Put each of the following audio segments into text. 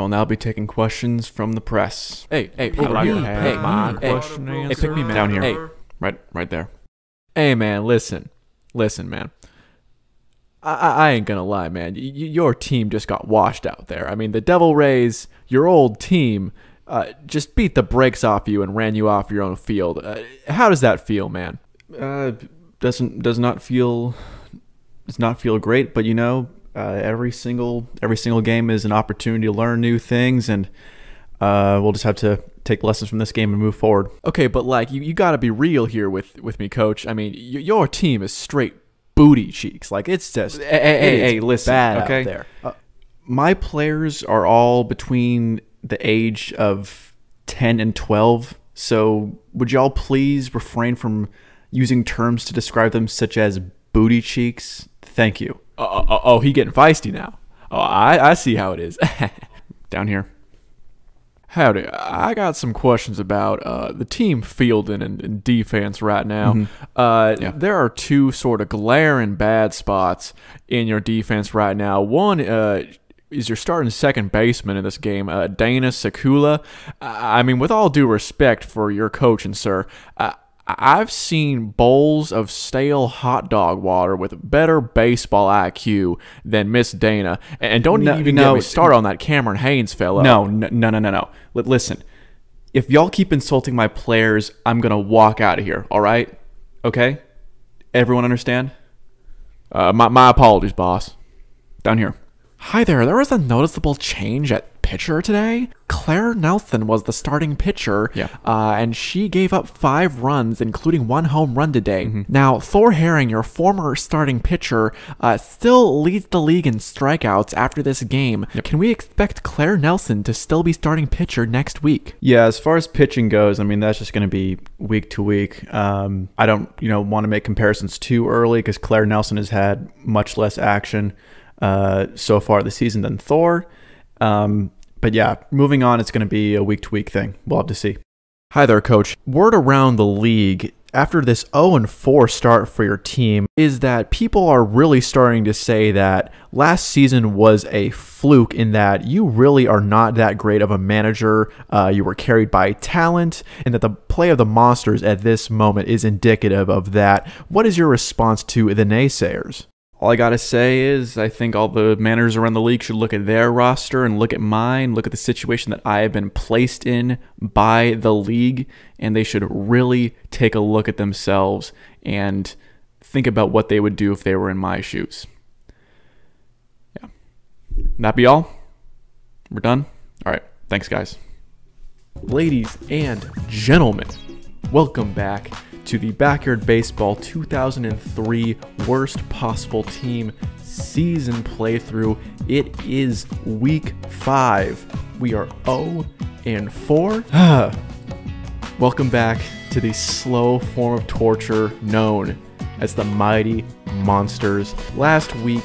I will now be taking questions from the press. Hey, over here. Hey, pick me, man. Down here. Hey. Right there. Hey, man, listen, man. I ain't gonna lie, man. Your team just got washed out there. I mean, the Devil Rays, your old team, just beat the brakes off you and ran you off your own field. How does that feel, man? Does not feel great, but you know, every single game is an opportunity to learn new things, and we'll just have to take lessons from this game and move forward. Okay, but like you got to be real here with me, Coach. I mean, your team is straight booty cheeks. Like, it's just hey, listen, bad okay? out there. My players are all between the age of 10 and 12, so would y'all please refrain from using terms to describe them such as booty cheeks? Thank you. Oh, he getting feisty now. Oh, I see how it is. Down here. Howdy. I got some questions about the team fielding and defense right now. Mm-hmm. There are two sort of glaring bad spots in your defense right now. One is your starting second baseman in this game, Dana Sekula. I mean, with all due respect for your coaching, sir, I've seen bowls of stale hot dog water with better baseball IQ than Miss Dana. And don't even get me started on that Cameron Haynes fella. No. Listen, if y'all keep insulting my players, I'm going to walk out of here, all right? Okay? Everyone understand? My apologies, boss. Down here. Hi there. There was a noticeable change at pitcher today. Claire Nelson was the starting pitcher, and she gave up 5 runs, including 1 home run today. Mm-hmm. Now, Thor Herring, your former starting pitcher, still leads the league in strikeouts after this game. Yep. Can we expect Claire Nelson to still be starting pitcher next week? Yeah, as far as pitching goes, I mean, that's just going to be week to week. I don't, want to make comparisons too early because Claire Nelson has had much less action so far this season than Thor. But yeah, moving on, it's going to be a week-to-week thing. We'll have to see. Hi there, Coach. Word around the league after this 0-4 start for your team is that people are really starting to say that last season was a fluke in that you really are not that great of a manager. You were carried by talent, and that the play of the Monsters at this moment is indicative of that. What is your response to the naysayers? All I got to say is I think all the managers around the league should look at their roster and look at mine, look at the situation that I have been placed in by the league, and they should really take a look at themselves and think about what they would do if they were in my shoes. Yeah. That be all? We're done? All right. Thanks, guys. Ladies and gentlemen, welcome back to the Backyard Baseball 2003 Worst Possible Team Season Playthrough. It is Week 5. We are 0-4. Welcome back to the slow form of torture known as the Mighty Monsters. Last week,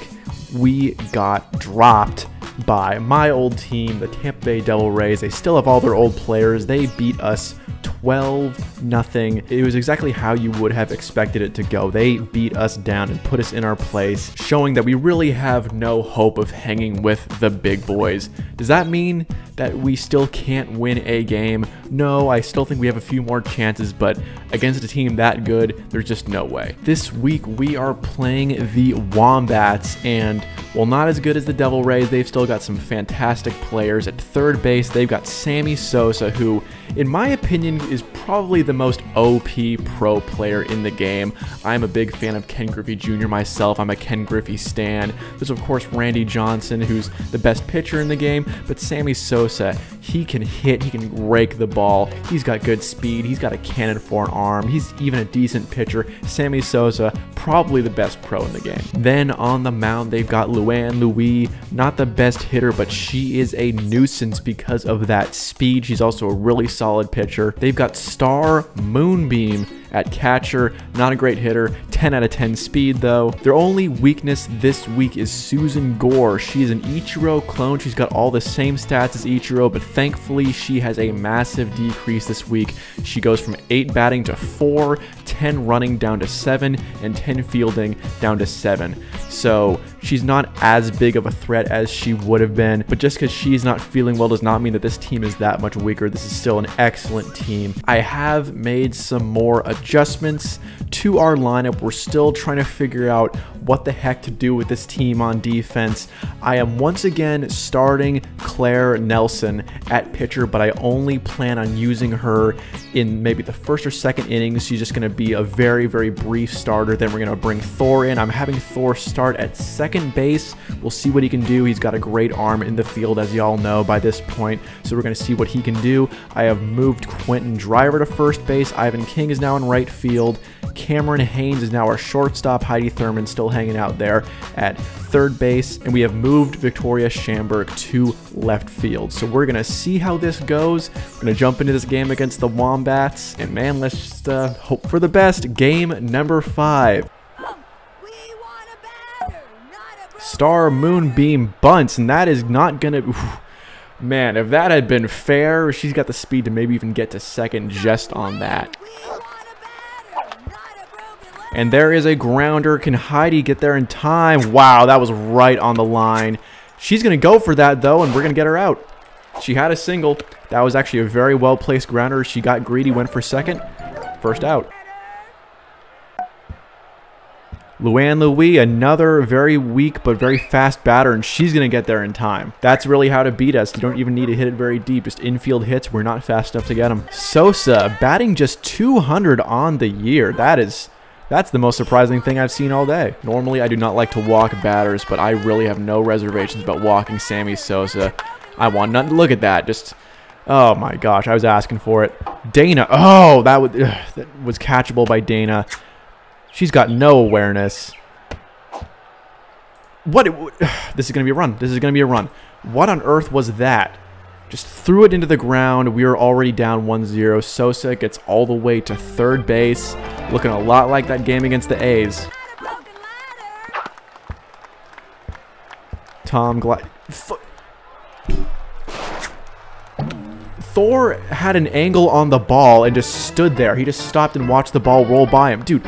we got dropped by my old team, the Tampa Bay Devil Rays. They still have all their old players. They beat us 12-0. It was exactly how you would have expected it to go. They beat us down and put us in our place, showing that we really have no hope of hanging with the big boys. Does that mean that we still can't win a game? No, I still think we have a few more chances, but against a team that good, there's just no way. This week, we are playing the Wombats, and while not as good as the Devil Rays, they've still got some fantastic players. At third base, they've got Sammy Sosa, who, in my opinion, is probably the most OP pro player in the game. I'm a big fan of Ken Griffey Jr. myself. I'm a Ken Griffey stan. There's, of course, Randy Johnson, who's the best pitcher in the game, but Sammy Sosa, he can hit, he can rake the ball, he's got good speed, he's got a cannon for an arm, he's even a decent pitcher. Sammy Sosa, probably the best pro in the game. Then on the mound, they've got Luann Louis, not the best hitter, but she is a nuisance because of that speed. She's also a really solid pitcher. They've got Star Moonbeam at catcher, not a great hitter, 10 out of 10 speed though. Their only weakness this week is Susan Gore. She is an Ichiro clone. She's got all the same stats as Ichiro, but thankfully she has a massive decrease this week. She goes from 8 batting to 4, 10 running down to 7, and 10 fielding down to 7. So she's not as big of a threat as she would have been, but just because she's not feeling well does not mean that this team is that much weaker. This is still an excellent team. I have made some more adjustments to our lineup. We're still trying to figure out what the heck to do with this team on defense. I am once again starting Claire Nelson at pitcher, but I only plan on using her in maybe the first or second innings. She's just going to be a very, very brief starter. Then we're going to bring Thor in. I'm having Thor start at second base. We'll see what he can do. He's got a great arm in the field, as y'all know by this point, so we're going to see what he can do. I have moved Quentin Driver to first base. Ivan King is now in right field. Cameron Haynes is now our shortstop. Heidi Thurman still hanging out there at third base, and we have moved Victoria Schamberg to left field. So we're gonna see how this goes. We're gonna jump into this game against the Wombats, and man, let's just hope for the best. Game number 5. Star Moonbeam bunts, and that is not gonna. Oof. Man, if that had been fair, she's got the speed to maybe even get to second just on that. And there is a grounder. Can Heidi get there in time? Wow, that was right on the line. She's going to go for that, though, and we're going to get her out. She had a single. That was actually a very well-placed grounder. She got greedy, went for second. First out. Luann Louis, another very weak but very fast batter, and she's going to get there in time. That's really how to beat us. You don't even need to hit it very deep. Just infield hits. We're not fast enough to get them. Sosa batting just 200 on the year. That's the most surprising thing I've seen all day. Normally, I do not like to walk batters, but I really have no reservations about walking Sammy Sosa. I want nothing. Look at that. Just, oh my gosh, I was asking for it. Dana. Oh, that was catchable by Dana. She's got no awareness. What? This is going to be a run. This is going to be a run. What on earth was that? Just threw it into the ground. We are already down 1-0. Sosa gets all the way to third base. Looking a lot like that game against the A's. Tom Glass. Thor had an angle on the ball and just stood there. He just stopped and watched the ball roll by him. Dude,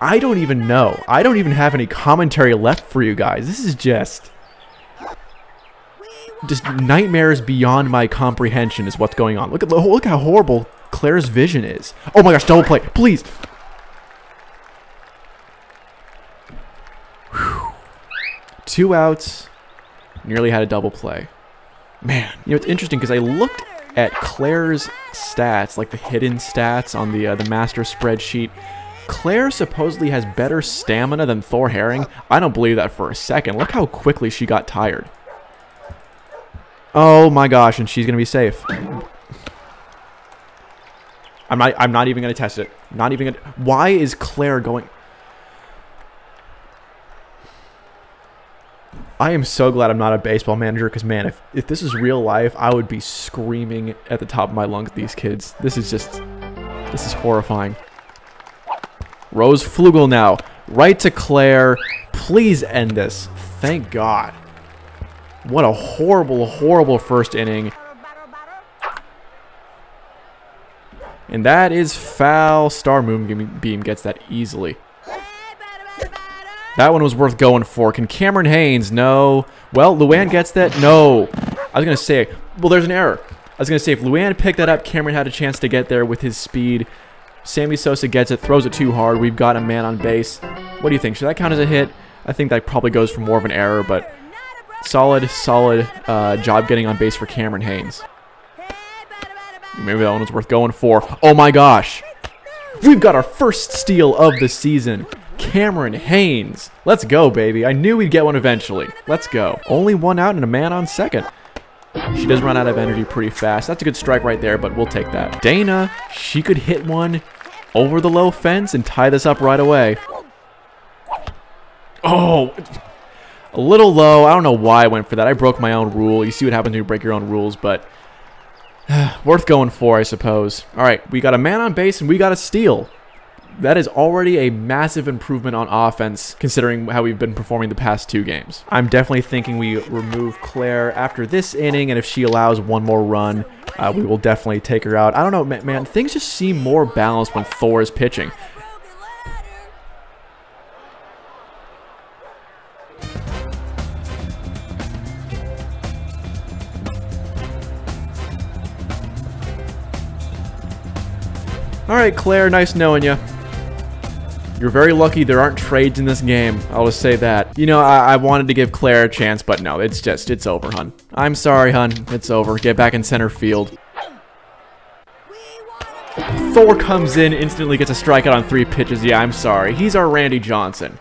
I don't even know. I don't even have any commentary left for you guys. This is just nightmares beyond my comprehension is what's going on. Look how horrible Claire's vision is. Oh my gosh, double play, please. Whew. 2 outs, nearly had a double play. Man, you know, it's interesting because I looked at Claire's stats, like the hidden stats on the master spreadsheet. Claire supposedly has better stamina than Thor Herring. I don't believe that for a second. Look how quickly she got tired. Oh my gosh, and she's going to be safe. I'm not even going to test it. Not even gonna, why is Claire going? I am so glad I'm not a baseball manager, because man, if this is real life, I would be screaming at the top of my lungs at these kids. This is horrifying. Rose Flugel now. Right to Claire. Please end this. Thank God. What a horrible, horrible first inning. And that is foul. Star Moonbeam gets that easily. That one was worth going for. Can Cameron Haynes? No. Well, Luann gets that? No. I was going to say, well, there's an error. I was going to say, if Luann picked that up, Cameron had a chance to get there with his speed. Sammy Sosa gets it, throws it too hard. We've got a man on base. What do you think? Should that count as a hit? I think that probably goes for more of an error, but solid job getting on base for Cameron Haynes. Maybe that one was worth going for. Oh my gosh, we've got our first steal of the season. Cameron Haynes, let's go baby. I knew we'd get one eventually. Let's go. Only one out and a man on second. She does run out of energy pretty fast. That's a good strike right there, but we'll take that. Dana, she could hit one over the low fence and tie this up right away. Oh, a little low. I don't know why I went for that. I broke my own rule. You see what happens when you break your own rules, but worth going for, I suppose. All right, we got a man on base and we got a steal. That is already a massive improvement on offense, considering how we've been performing the past 2 games. I'm definitely thinking we remove Claire after this inning, and if she allows one more run, we will definitely take her out. I don't know, man. Things just seem more balanced when Thor is pitching. Alright, Claire, nice knowing you. You're very lucky there aren't trades in this game. I'll just say that. You know, I wanted to give Claire a chance, but no, it's over, hun. I'm sorry, hun. It's over. Get back in center field. Thor comes in, instantly gets a strikeout on 3 pitches. Yeah, I'm sorry. He's our Randy Johnson.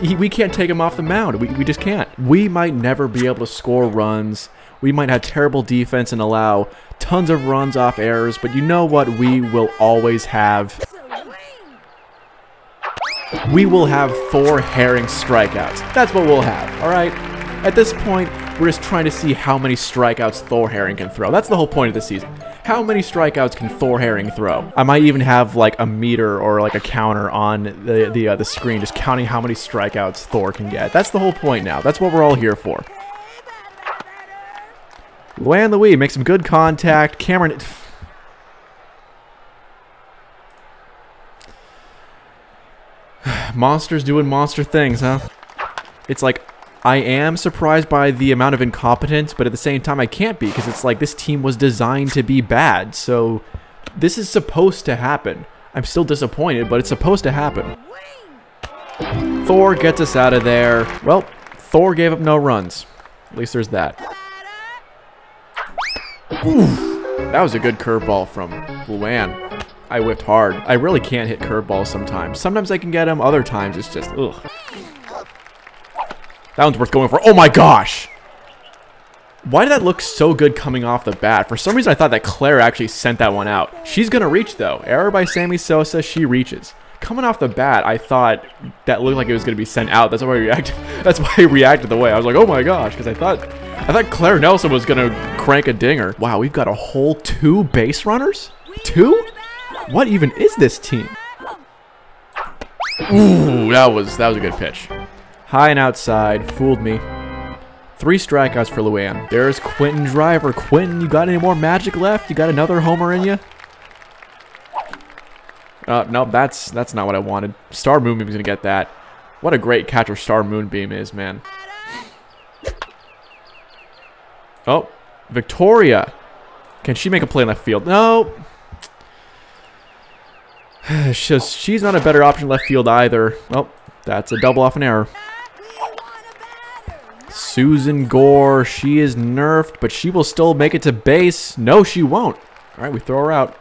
We can't take him off the mound. We just can't. We might never be able to score runs. We might have terrible defense and allow tons of runs off errors, but you know what we will always have? We will have Thor Herring strikeouts. That's what we'll have, all right? At this point, we're just trying to see how many strikeouts Thor Herring can throw. That's the whole point of this season. How many strikeouts can Thor Herring throw? I might even have like a meter or like a counter on the screen, just counting how many strikeouts Thor can get. That's the whole point now. That's what we're all here for. Luann Louis makes some good contact. Cameron... Monsters doing monster things, huh? It's like, I am surprised by the amount of incompetence, but at the same time I can't be, because it's like this team was designed to be bad, so this is supposed to happen. I'm still disappointed, but it's supposed to happen. Thor gets us out of there. Well, Thor gave up no runs. At least there's that. Oof, that was a good curveball from Luann. I whipped hard. I really can't hit curveballs sometimes. Sometimes I can get them, other times it's just, ugh. That one's worth going for. Oh my gosh! Why did that look so good coming off the bat? For some reason I thought that Claire actually sent that one out. She's gonna reach though. Error by Sammy Sosa, she reaches. Coming off the bat, I thought that looked like it was gonna be sent out. That's why I reacted. That's why I reacted the way. I was like, oh my gosh, because I thought Claire Nelson was gonna crank a dinger. Wow, we've got a whole 2 base runners? 2? What even is this team? Ooh, that was a good pitch. High and outside, fooled me. 3 strikeouts for Luann. There's Quentin Driver. Quentin, you got any more magic left? You got another homer in you? No, that's not what I wanted. Star Moonbeam is gonna get that. What a great catcher Star Moonbeam is, man. Oh, Victoria. Can she make a play in left field? No. She's not a better option left field either. Oh, that's a double off an error. Susan Gore, she is nerfed, but she will still make it to base. No, she won't. All right, we throw her out.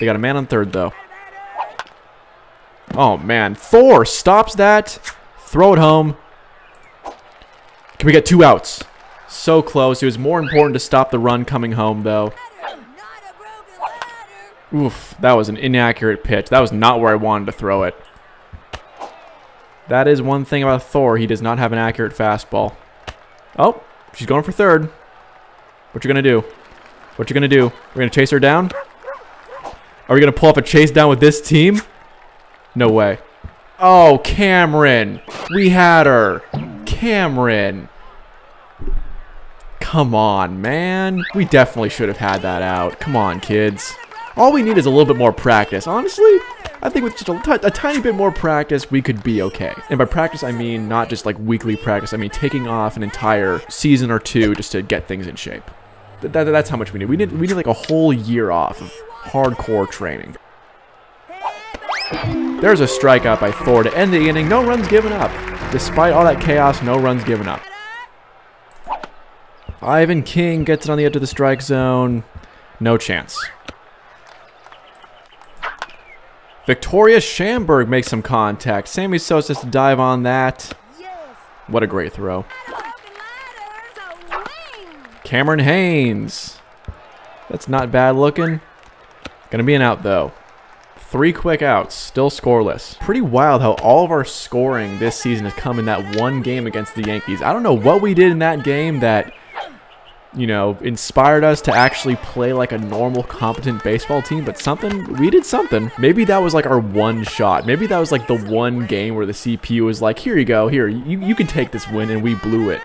They got a man on third, though. Oh, man. Thor stops that. Throw it home. Can we get 2 outs? So close. It was more important to stop the run coming home, though. Oof, that was an inaccurate pitch. That was not where I wanted to throw it. That is one thing about Thor. He does not have an accurate fastball. Oh, she's going for third. What you gonna do? What you gonna do? We're gonna chase her down? Are we gonna pull off a chase down with this team? No way. Oh, Cameron. We had her. Cameron. Come on, man. We definitely should have had that out. Come on, kids. All we need is a little bit more practice. Honestly, I think with just a tiny bit more practice, we could be okay. And by practice, I mean not just like weekly practice. I mean taking off an entire season or 2 just to get things in shape. That's how much we need. We need like a whole year off of hardcore training. There's a strikeout by Thor to end the inning. No runs given up. Despite all that chaos, no runs given up. Ivan King gets it on the edge of the strike zone. No chance. Victoria Schamberg makes some contact. Sammy Sosa to dive on that. What a great throw. Cameron Haynes. That's not bad looking. Gonna be an out though. 3 quick outs, still scoreless. Pretty wild how all of our scoring this season has come in that one game against the Yankees. I don't know what we did in that game that, you know, inspired us to actually play like a normal, competent baseball team, but we did something. Maybe that was like our one shot. Maybe that was like the one game where the CPU was like, here you go, here, you can take this win, and we blew it.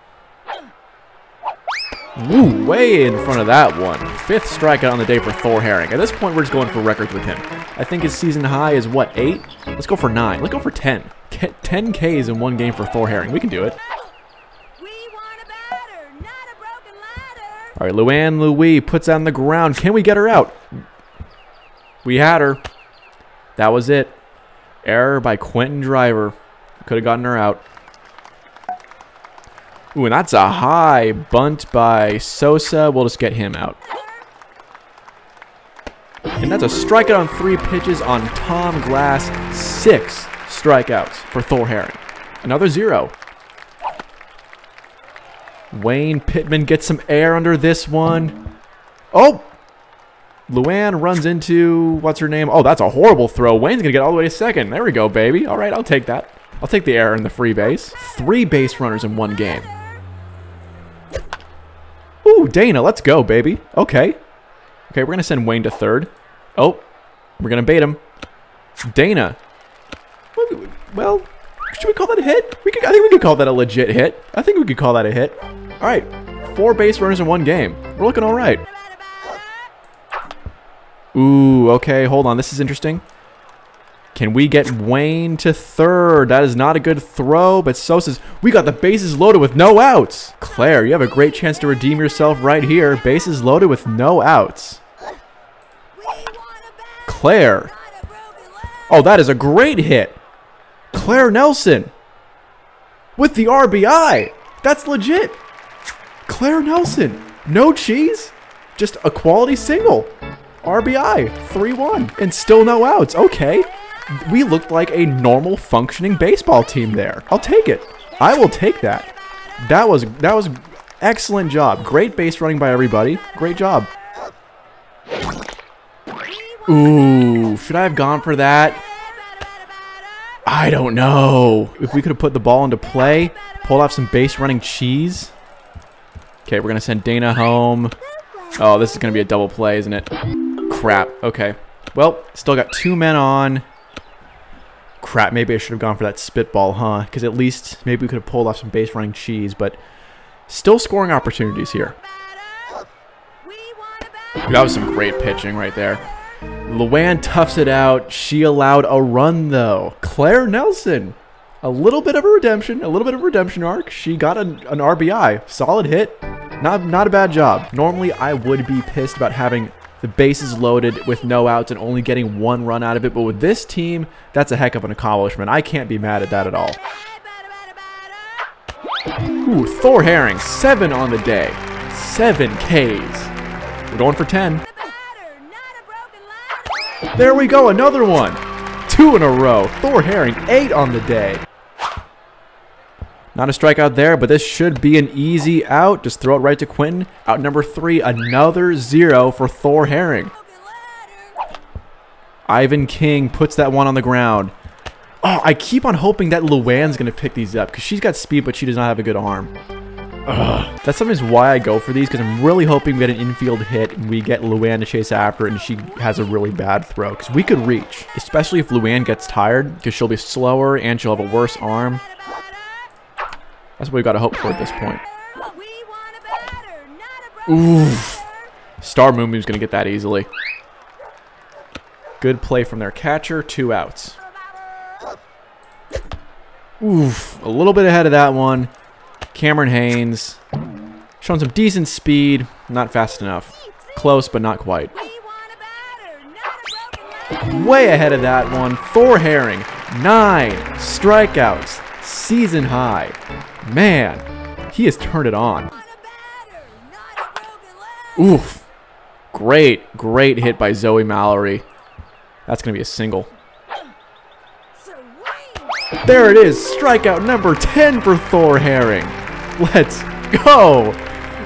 Ooh, way in front of that one. 5th strikeout on the day for Thor Herring. At this point, we're just going for records with him. I think his season high is, what, 8? Let's go for 9. Let's go for 10. 10 Ks in one game for Thor Herring. We can do it. All right, Luann Louis puts on the ground. Can we get her out? We had her. That was it. Error by Quentin Driver. Could have gotten her out. Ooh, and that's a high bunt by Sosa. We'll just get him out. And that's a strikeout on 3 pitches on Tom Glass. 6 strikeouts for Thor Herring. Another 0. Wayne Pittman gets some air under this one. Oh! Luann runs into... what's her name? Oh, that's a horrible throw. Wayne's going to get all the way to second. There we go, baby. All right, I'll take that. I'll take the error and the free base. 3 base runners in 1 game. Ooh, Dana, let's go, baby. Okay. Okay, we're going to send Wayne to third. Oh, we're going to bait him. Dana. Well... should we call that a hit? I think we could call that a legit hit. I think we could call that a hit. All right, 4 base runners in 1 game. We're looking all right. Ooh, okay, hold on. This is interesting. Can we get Wayne to third? That is not a good throw, but Sosa's... we got the bases loaded with no outs. Claire, you have a great chance to redeem yourself right here. Bases loaded with no outs. Claire. Oh, that is a great hit. Claire Nelson with the RBI. That's legit. Claire Nelson, no cheese, just a quality single. RBI, 3-1, and still no outs. Okay, we looked like a normal functioning baseball team there. I'll take it. I will take that. That was excellent job. Great base running by everybody. Great job. Ooh, should I have gone for that? I don't know. If we could have put the ball into play, pulled off some base running cheese. Okay, we're gonna send Dana home. Oh, this is gonna be a double play, isn't it? Crap. Okay. Well, still got 2 men on. Crap, maybe I should have gone for that spitball, huh? Because at least maybe we could have pulled off some base running cheese, but still scoring opportunities here. That was some great pitching right there. Luann toughs it out. She allowed a run, though. Claire Nelson, a little bit of a redemption, arc. She got an RBI. Solid hit. Not a bad job. Normally, I would be pissed about having the bases loaded with no outs and only getting 1 run out of it. But with this team, that's a heck of an accomplishment. I can't be mad at that at all. Ooh, Thor Herring, 7 on the day. 7 Ks. We're going for 10. There we go, another one. 2 in a row. Thor Herring, 8 on the day. Not a strikeout there, but this should be an easy out. Just throw it right to Quentin. Out number 3, another 0 for Thor Herring. Ivan King puts that one on the ground. Oh, I keep on hoping that Luann's going to pick these up because she's got speed, but she does not have a good arm. Ugh. That's sometimes why I go for these, because I'm really hoping we get an infield hit and we get Luann to chase after it and she has a really bad throw, because we could reach, especially if Luann gets tired, because she'll be slower and she'll have a worse arm. That's what we've got to hope for at this point. Oof. Star Moonbeam's going to get that easily. Good play from their catcher, 2 outs. Oof. A little bit ahead of that one. Cameron Haynes, showing some decent speed, not fast enough. Close, but not quite. Way ahead of that one. Thor Herring, 9 strikeouts, season high. Man, he has turned it on. Oof. Great, great hit by Zoe Mallory. That's going to be a single. There it is, strikeout number 10 for Thor Herring. Let's go.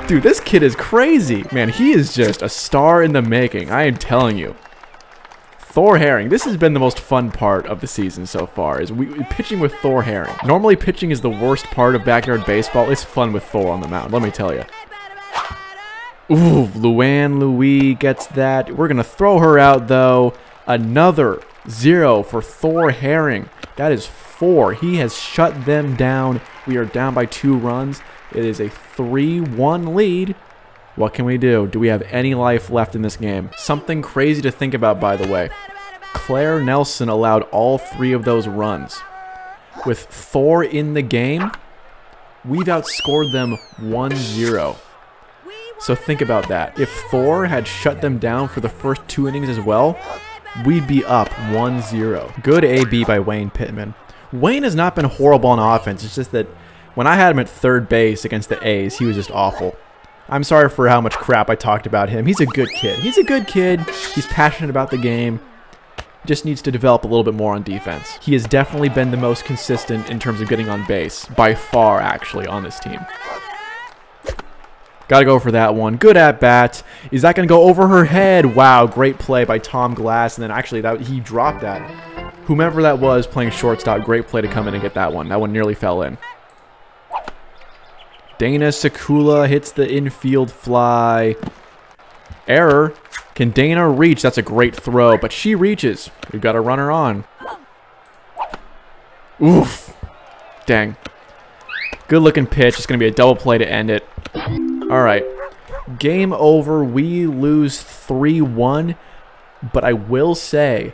Dude, this kid is crazy. Man, he is just a star in the making. I am telling you. Thor Herring, this has been the most fun part of the season so far, is pitching with Thor Herring. Normally, pitching is the worst part of backyard baseball. It's fun with Thor on the mound, let me tell you. Ooh, Luann Louis gets that. We're going to throw her out, though. Another 0 for Thor Herring. That is 4. He has shut them down. We are down by 2 runs. It is a 3-1 lead. What can we do? Do we have any life left in this game? Something crazy to think about, by the way. Claire Nelson allowed all 3 of those runs. With Thor in the game, we've outscored them 1-0. So think about that. If Thor had shut them down for the first 2 innings as well, we'd be up 1-0. Good AB by Wayne Pittman. Wayne has not been horrible on offense. It's just that when I had him at third base against the A's, he was just awful. I'm sorry for how much crap I talked about him. He's a good kid. He's a good kid. He's passionate about the game. Just needs to develop a little bit more on defense. He has definitely been the most consistent in terms of getting on base, by far, actually, on this team. Gotta go for that one. Good at bat. Is that gonna go over her head? Wow, great play by Tom Glass. And then actually, he dropped that. Whomever that was playing shortstop, great play to come in and get that one. That one nearly fell in. Dana Sekula hits the infield fly. Error. Can Dana reach? That's a great throw, but she reaches. We've got a runner on. Oof. Dang. Good looking pitch. It's going to be a double play to end it. All right. Game over. We lose 3-1, but I will say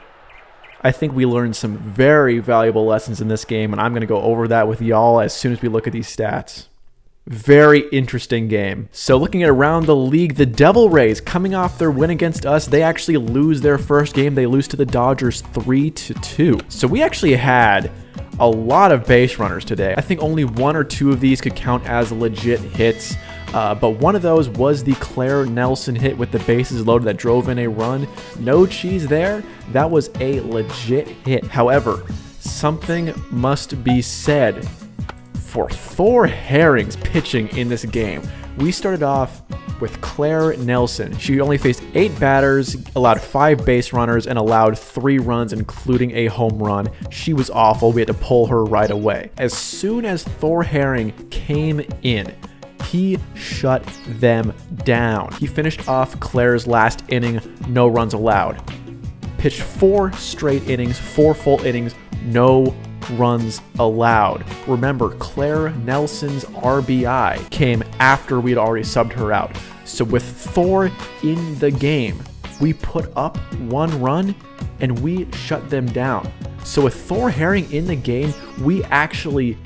I think we learned some very valuable lessons in this game, and I'm going to go over that with y'all as soon as we look at these stats. Very interesting game. So looking at around the league, the Devil Rays, coming off their win against us, they actually lose their first game. They lose to the Dodgers 3-2. So we actually had a lot of base runners today. I think only one or two of these could count as legit hits, but one of those was the Claire Nelson hit with the bases loaded that drove in a run. No cheese there. That was a legit hit. However, something must be said for Thor Herring's pitching in this game. We started off with Claire Nelson. She only faced 8 batters, allowed 5 base runners, and allowed 3 runs, including a home run. She was awful. We had to pull her right away. As soon as Thor Herring came in, he shut them down. He finished off Claire's last inning, no runs allowed. Pitched 4 straight innings, 4 full innings, no runs allowed. Remember, Claire Nelson's RBI came after we'd already subbed her out. So with Thor in the game, we put up 1 run and we shut them down. So with Thor Herring in the game, we actually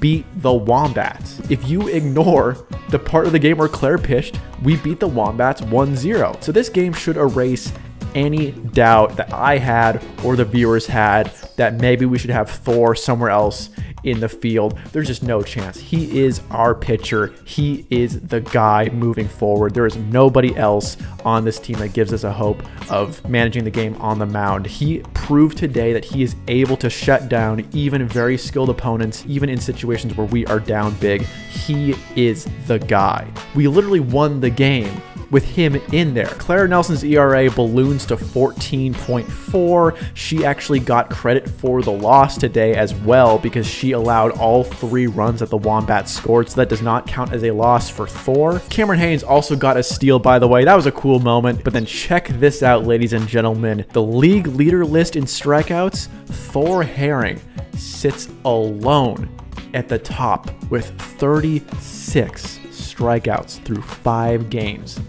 beat the Wombats. If you ignore the part of the game where Claire pitched, we beat the Wombats 1-0. So this game should erase any doubt that I had or the viewers had that maybe we should have Thor somewhere else in the field. There's just no chance. He is our pitcher. He is the guy moving forward. There is nobody else on this team that gives us a hope of managing the game on the mound. He proved today that he is able to shut down even very skilled opponents, even in situations where we are down big. He is the guy. We literally won the game with him in there. Claire Nelson's ERA balloons to 14.4. She actually got credit for the loss today as well because she allowed all 3 runs that the Wombats scored, so that does not count as a loss for Thor. Cameron Haynes also got a steal, by the way. That was a cool moment, but then check this out, ladies and gentlemen. The league leader list in strikeouts, Thor Herring sits alone at the top with 36 strikeouts through 5 games.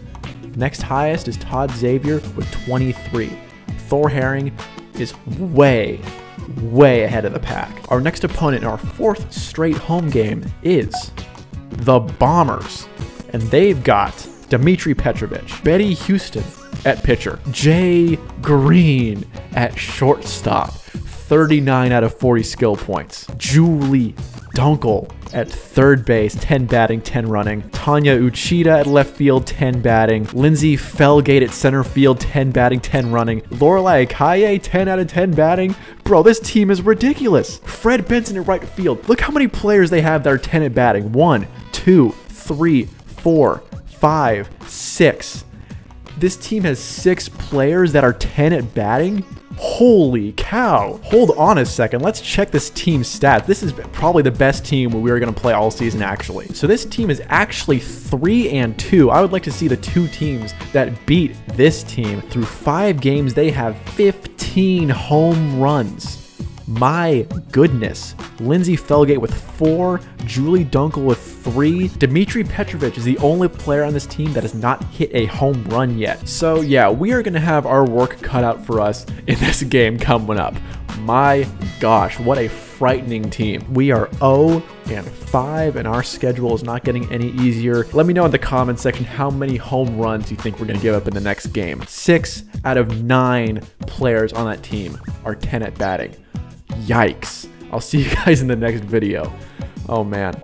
Next highest is Todd Xavier with 23. Thor Herring is way, way ahead of the pack. Our next opponent in our 4th straight home game is the Bombers. And they've got Dmitry Petrovich, Betty Houston at pitcher, Jay Green at shortstop, 39 out of 40 skill points, Julie Dunkel at third base, 10 batting, 10 running. Tanya Uchida at left field, 10 batting. Lindsey Felgate at center field, 10 batting, 10 running. Lorelei Akaye, 10 out of 10 batting. Bro, this team is ridiculous. Fred Benson at right field. Look how many players they have that are 10 at batting. 1, 2, 3, 4, 5, 6. This team has 6 players that are 10 at batting? Holy cow. Hold on a second. Let's check this team's stats. This is probably the best team we are going to play all season, actually. So this team is actually 3-2. I would like to see the 2 teams that beat this team. Through 5 games, they have 15 home runs. My goodness. Lindsey Felgate with 4, Julie Dunkel with 3. Dmitry Petrovich is the only player on this team that has not hit a home run yet. So yeah, we are going to have our work cut out for us in this game coming up. My gosh, what a frightening team. We are 0-5 and our schedule is not getting any easier. Let me know in the comment section how many home runs you think we're going to give up in the next game. 6 out of 9 players on that team are 10 at batting. Yikes. I'll see you guys in the next video. Oh man.